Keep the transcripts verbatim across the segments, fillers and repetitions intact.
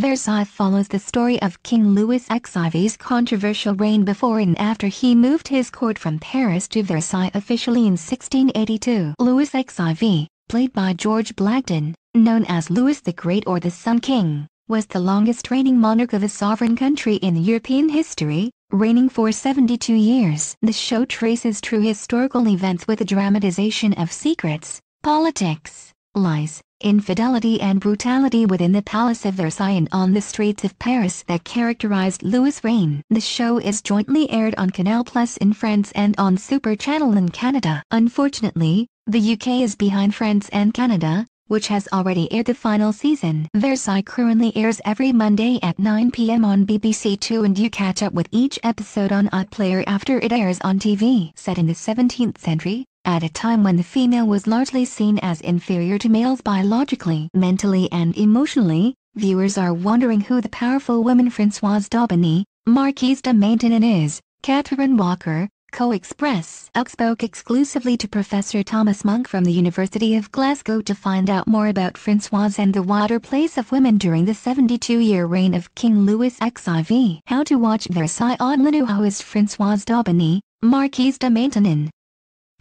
Versailles follows the story of King Louis the fourth's controversial reign before and after he moved his court from Paris to Versailles officially in sixteen eighty-two. Louis the fourth, played by George Blagden, known as Louis the Great or the Sun King, was the longest reigning monarch of a sovereign country in European history, reigning for seventy-two years. The show traces true historical events with a dramatization of secrets, politics, lies, infidelity and brutality within the Palace of Versailles and on the streets of Paris that characterized Louis' reign. The show is jointly aired on Canal Plus in France and on Super Channel in Canada. Unfortunately, the U K is behind France and Canada, which has already aired the final season. Versailles currently airs every Monday at nine p m on B B C Two, and you catch up with each episode on iPlayer after it airs on T V. Set in the seventeenth century, at a time when the female was largely seen as inferior to males biologically. Mentally and emotionally, viewers are wondering who the powerful women Françoise d'Aubigné, Marquise de Maintenon is. Catherine Walker, Co-Express, spoke exclusively to Professor Thomas Monk from the University of Glasgow to find out more about Françoise and the wider place of women during the seventy-two-year reign of King Louis the fourth. How to watch Versailles online. Who is Françoise d'Aubigné, Marquise de Maintenon?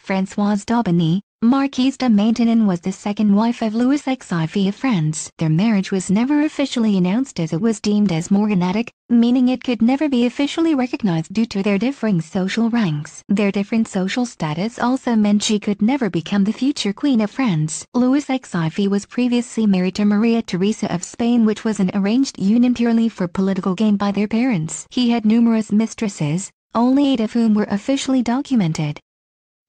Françoise d'Aubigné, Marquise de Maintenon, was the second wife of Louis the fourth of France. Their marriage was never officially announced as it was deemed as morganatic, meaning it could never be officially recognized due to their differing social ranks. Their different social status also meant she could never become the future Queen of France. Louis the fourth was previously married to Maria Theresa of Spain, which was an arranged union purely for political gain by their parents. He had numerous mistresses, only eight of whom were officially documented.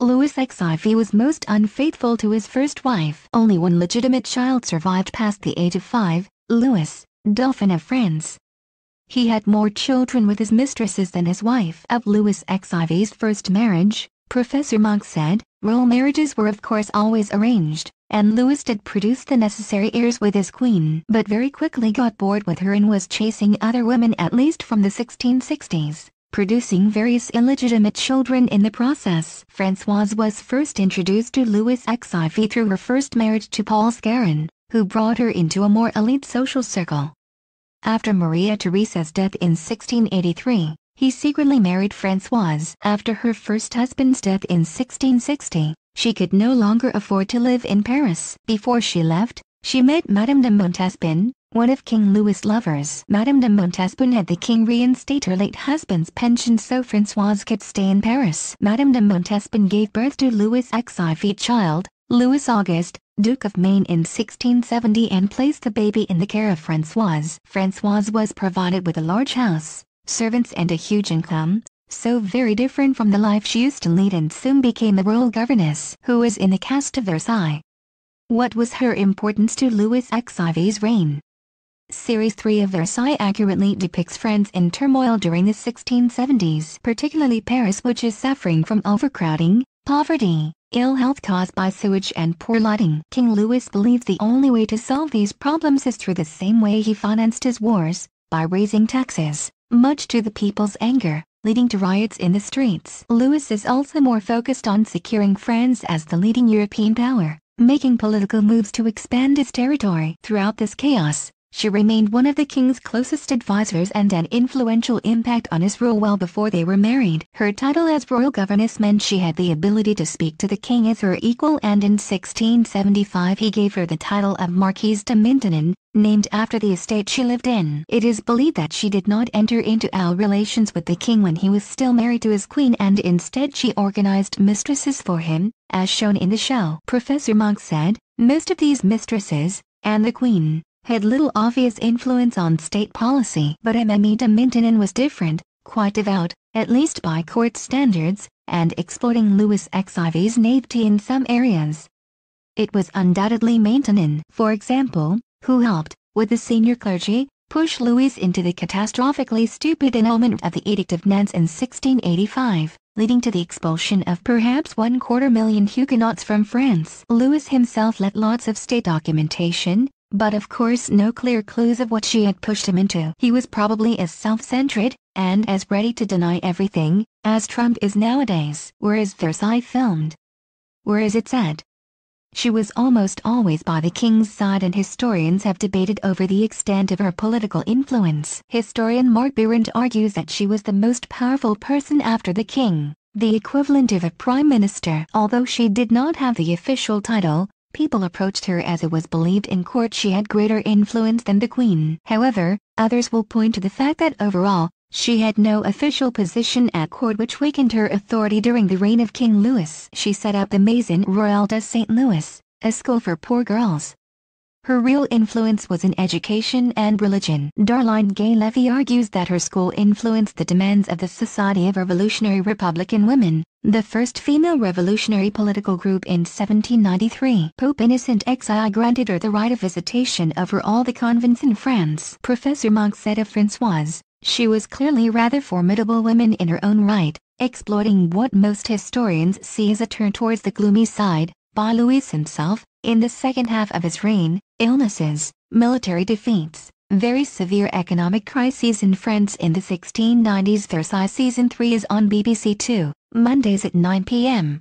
Louis the fourth was most unfaithful to his first wife. Only one legitimate child survived past the age of five, Louis, Dauphin of France. He had more children with his mistresses than his wife. Of Louis the fourth's first marriage, Professor Monk said, royal marriages were of course always arranged, and Louis did produce the necessary heirs with his queen, but very quickly got bored with her and was chasing other women at least from the sixteen sixties. Producing various illegitimate children in the process. Françoise was first introduced to Louis the fourth through her first marriage to Paul Scarron, who brought her into a more elite social circle. After Maria Theresa's death in sixteen eighty-three, he secretly married Françoise. After her first husband's death in sixteen sixty, she could no longer afford to live in Paris. Before she left, she met Madame de Montespan, one of King Louis' lovers. Madame de Montespan had the king reinstate her late husband's pension so Françoise could stay in Paris. Madame de Montespan gave birth to Louis the fourth's child, Louis Auguste, Duke of Maine, in sixteen seventy and placed the baby in the care of Françoise. Françoise was provided with a large house, servants and a huge income, so very different from the life she used to lead, and soon became a royal governess. Who was in the cast of Versailles? What was her importance to Louis the fourth's reign? Series three of Versailles accurately depicts France in turmoil during the sixteen seventies, particularly Paris, which is suffering from overcrowding, poverty, ill health caused by sewage and poor lighting. King Louis believed the only way to solve these problems is through the same way he financed his wars, by raising taxes, much to the people's anger, leading to riots in the streets. Louis is also more focused on securing France as the leading European power, making political moves to expand his territory. Throughout this chaos, she remained one of the king's closest advisors and an influential impact on his rule well before they were married. Her title as royal governess meant she had the ability to speak to the king as her equal, and in sixteen seventy-five he gave her the title of Marquise de Maintenon, named after the estate she lived in. It is believed that she did not enter into our relations with the king when he was still married to his queen, and instead she organized mistresses for him, as shown in the show. Professor Monk said, most of these mistresses, and the queen, had little obvious influence on state policy. But Mme de Maintenon was different, quite devout, at least by court standards, and exploiting Louis the fourth's naivety in some areas. It was undoubtedly Maintenon, for example, who helped, with the senior clergy, push Louis into the catastrophically stupid annulment of the Edict of Nantes in sixteen eighty-five, leading to the expulsion of perhaps one quarter million Huguenots from France. Louis himself left lots of state documentation, but of course no clear clues of what she had pushed him into. He was probably as self-centered, and as ready to deny everything, as Trump is nowadays. Where is Versailles filmed? Where is it set? She was almost always by the king's side, and historians have debated over the extent of her political influence. Historian Mark Behrend argues that she was the most powerful person after the king, the equivalent of a prime minister. Although she did not have the official title, people approached her as it was believed in court she had greater influence than the queen. However, others will point to the fact that overall, she had no official position at court, which weakened her authority during the reign of King Louis. She set up the Maison Royale de Saint Louis, a school for poor girls. Her real influence was in education and religion. Darline Gay-Levy argues that her school influenced the demands of the Society of Revolutionary Republican Women, the first female revolutionary political group, in seventeen ninety-three. Pope Innocent the First granted her the right of visitation over all the convents in France. Professor Monk said of Françoise, "She was clearly a rather formidable woman in her own right, exploiting what most historians see as a turn towards the gloomy side, by Louis himself, in the second half of his reign, illnesses, military defeats, very severe economic crises in France in the sixteen nineties." Versailles Season three is on B B C Two, Mondays at nine p m